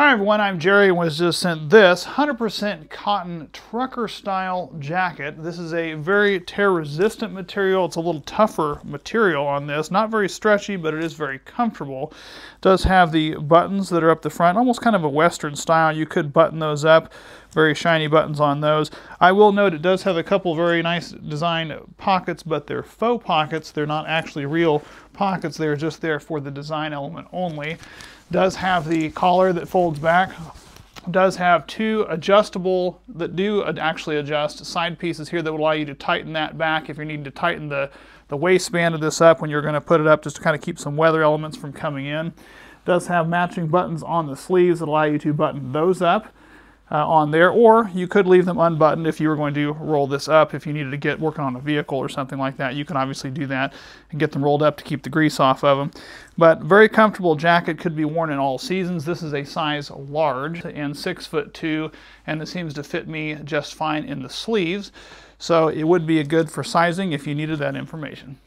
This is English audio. Hi everyone, I'm Jerry and was just sent this 100% cotton trucker style jacket. This is a very tear resistant material. It's a little tougher material on this. Not very stretchy, but it is very comfortable. It does have the buttons that are up the front, almost kind of a Western style. You could button those up. Very shiny buttons on those. I will note it does have a couple very nice design pockets, but they're faux pockets. They're not actually real pockets. They're just there for the design element only. Does have the collar that folds back, does have two adjustable that do actually adjust side pieces here that will allow you to tighten that back if you need to tighten the waistband of this up when you're going to put it up, just to kind of keep some weather elements from coming in. Does have matching buttons on the sleeves that allow you to button those up on there, or you could leave them unbuttoned if you were going to roll this up. If you needed to get working on a vehicle or something like that, you can obviously do that and get them rolled up to keep the grease off of them. But very comfortable jacket, could be worn in all seasons. This is a size large and 6'2", and it seems to fit me just fine in the sleeves. So it would be good for sizing if you needed that information.